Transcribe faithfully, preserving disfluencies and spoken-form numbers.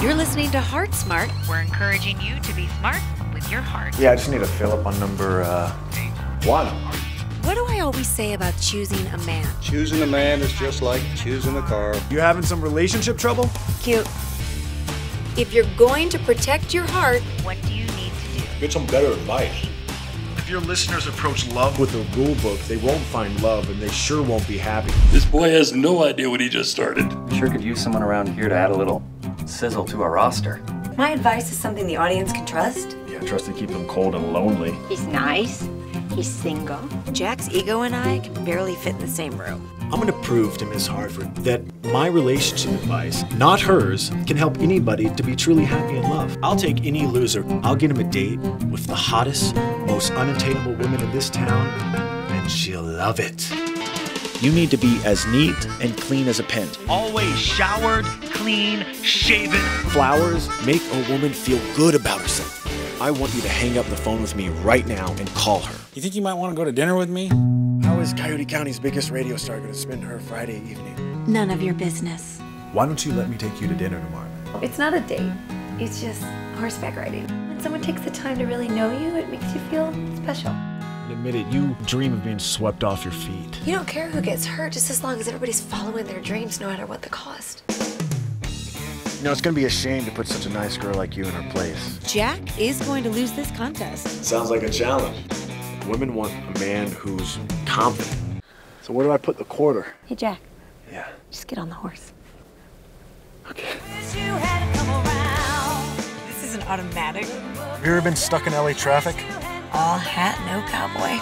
You're listening to Heart Smart. We're encouraging you to be smart with your heart. Yeah, I just need a fill-up on number uh, one. What do I always say about choosing a man? Choosing a man is just like choosing a car. You having some relationship trouble? Cute. If you're going to protect your heart, what do you need to do? Get some better advice. If your listeners approach love with a rule book, they won't find love and they sure won't be happy. This boy has no idea what he just started. Sure could use someone around here to add a little sizzle to our roster. My advice is something the audience can trust. Yeah, trust to keep him cold and lonely. He's nice. He's single. Jack's ego and I can barely fit in the same room. I'm gonna prove to Miss Hartford that my relationship advice, not hers, can help anybody to be truly happy in love. I'll take any loser. I'll get him a date with the hottest, most unattainable women in this town, and she'll love it. You need to be as neat and clean as a pint. Always showered, clean, shaven. Flowers make a woman feel good about herself. I want you to hang up the phone with me right now and call her. You think you might want to go to dinner with me? How is Coyote County's biggest radio star going to spend her Friday evening? None of your business. Why don't you let me take you to dinner tomorrow? It's not a date. It's just horseback riding. When someone takes the time to really know you, it makes you feel special. Admit it, you dream of being swept off your feet. You don't care who gets hurt, just as long as everybody's following their dreams, no matter what the cost. You know, it's going to be a shame to put such a nice girl like you in her place. Jack is going to lose this contest. Sounds like a challenge. Women want a man who's confident. So where do I put the quarter? Hey, Jack. Yeah? Just get on the horse. Okay. This is an automatic. Have you ever been stuck in L A traffic? All hat, no cowboy.